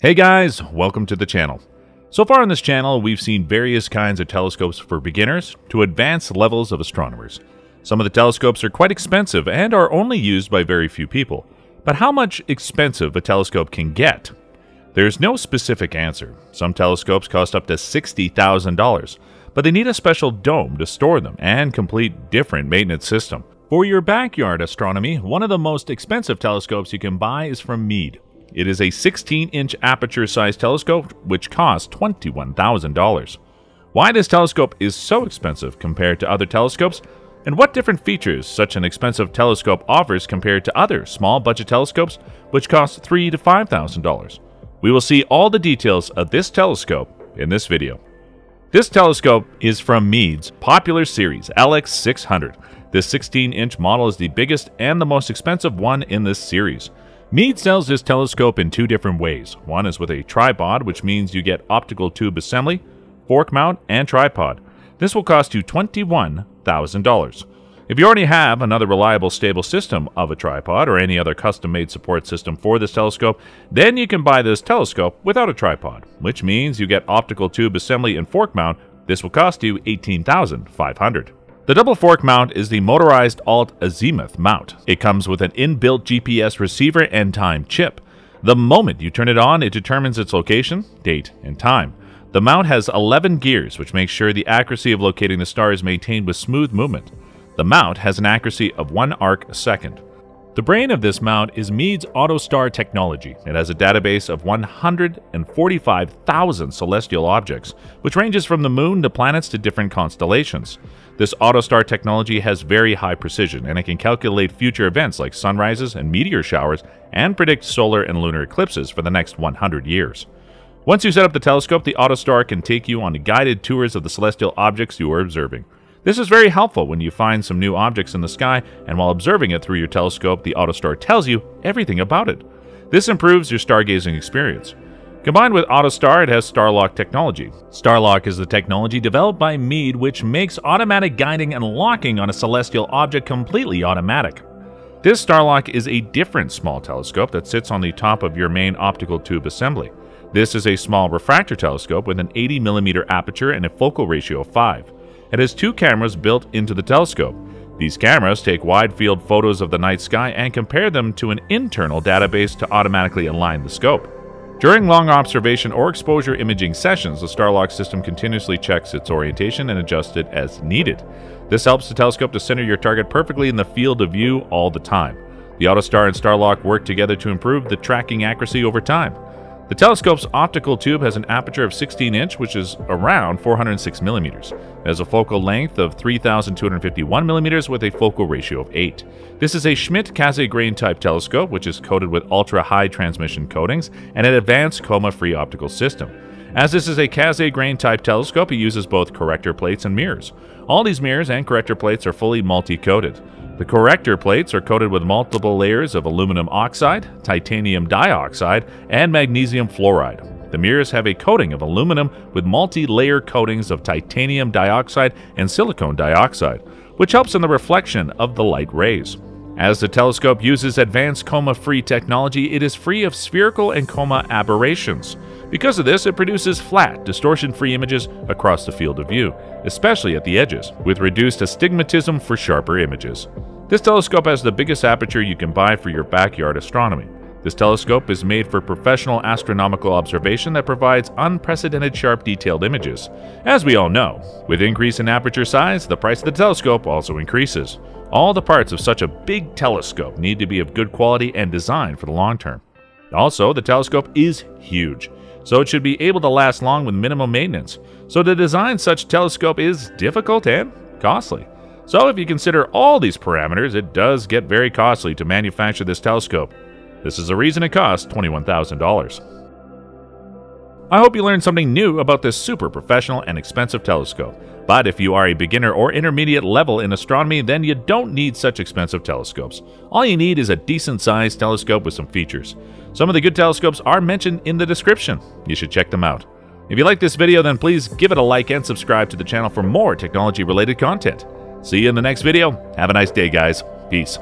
Hey guys, welcome to the channel. So far on this channel, we've seen various kinds of telescopes for beginners to advanced levels of astronomers. Some of the telescopes are quite expensive and are only used by very few people. But how much expensive a telescope can get? There's no specific answer. Some telescopes cost up to $60,000, but they need a special dome to store them and complete different maintenance system. For your backyard astronomy, one of the most expensive telescopes you can buy is from Meade. It is a 16-inch aperture-sized telescope, which costs $21,000. Why this telescope is so expensive compared to other telescopes, and what different features such an expensive telescope offers compared to other small-budget telescopes, which cost $3,000 to $5,000. We will see all the details of this telescope in this video. This telescope is from Meade's popular series, LX600. This 16-inch model is the biggest and the most expensive one in this series. Meade sells this telescope in two different ways. One is with a tripod, which means you get optical tube assembly, fork mount, and tripod. This will cost you $21,000. If you already have another reliable stable system of a tripod or any other custom-made support system for this telescope, then you can buy this telescope without a tripod, which means you get optical tube assembly and fork mount. This will cost you $18,500. The double fork mount is the motorized alt-azimuth mount. It comes with an inbuilt GPS receiver and time chip. The moment you turn it on, it determines its location, date, and time. The mount has 11 gears, which makes sure the accuracy of locating the star is maintained with smooth movement. The mount has an accuracy of 1 arc a second. The brain of this mount is Meade's AutoStar technology. It has a database of 145,000 celestial objects, which ranges from the moon to planets to different constellations. This AutoStar technology has very high precision, and it can calculate future events like sunrises and meteor showers and predict solar and lunar eclipses for the next 100 years. Once you set up the telescope, the AutoStar can take you on guided tours of the celestial objects you are observing. This is very helpful when you find some new objects in the sky, and while observing it through your telescope, the AutoStar tells you everything about it. This improves your stargazing experience. Combined with AutoStar, it has StarLock technology. StarLock is the technology developed by Meade, which makes automatic guiding and locking on a celestial object completely automatic. This StarLock is a different small telescope that sits on the top of your main optical tube assembly. This is a small refractor telescope with an 80mm aperture and a focal ratio of 5. It has two cameras built into the telescope. These cameras take wide-field photos of the night sky and compare them to an internal database to automatically align the scope. During long observation or exposure imaging sessions, the StarLock system continuously checks its orientation and adjusts it as needed. This helps the telescope to center your target perfectly in the field of view all the time. The AutoStar and StarLock work together to improve the tracking accuracy over time. The telescope's optical tube has an aperture of 16-inch, which is around 406 millimeters. It has a focal length of 3,251 millimeters with a focal ratio of 8. This is a Schmidt Cassegrain type telescope, which is coated with ultra-high transmission coatings and an advanced coma-free optical system. As this is a Cassegrain type telescope, it uses both corrector plates and mirrors. All these mirrors and corrector plates are fully multi-coated. The corrector plates are coated with multiple layers of aluminum oxide, titanium dioxide, and magnesium fluoride. The mirrors have a coating of aluminum with multi-layer coatings of titanium dioxide and silicon dioxide, which helps in the reflection of the light rays. As the telescope uses advanced coma-free technology, it is free of spherical and coma aberrations. Because of this, it produces flat, distortion-free images across the field of view, especially at the edges, with reduced astigmatism for sharper images. This telescope has the biggest aperture you can buy for your backyard astronomy. This telescope is made for professional astronomical observation that provides unprecedented sharp detailed images. As we all know, with increase in aperture size, the price of the telescope also increases. All the parts of such a big telescope need to be of good quality and design for the long term. Also, the telescope is huge, so it should be able to last long with minimal maintenance. So to design such a telescope is difficult and costly. So if you consider all these parameters, it does get very costly to manufacture this telescope. This is the reason it costs $21,000. I hope you learned something new about this super professional and expensive telescope. But if you are a beginner or intermediate level in astronomy, then you don't need such expensive telescopes. All you need is a decent-sized telescope with some features. Some of the good telescopes are mentioned in the description. You should check them out. If you like this video, then please give it a like and subscribe to the channel for more technology-related content. See you in the next video. Have a nice day, guys. Peace.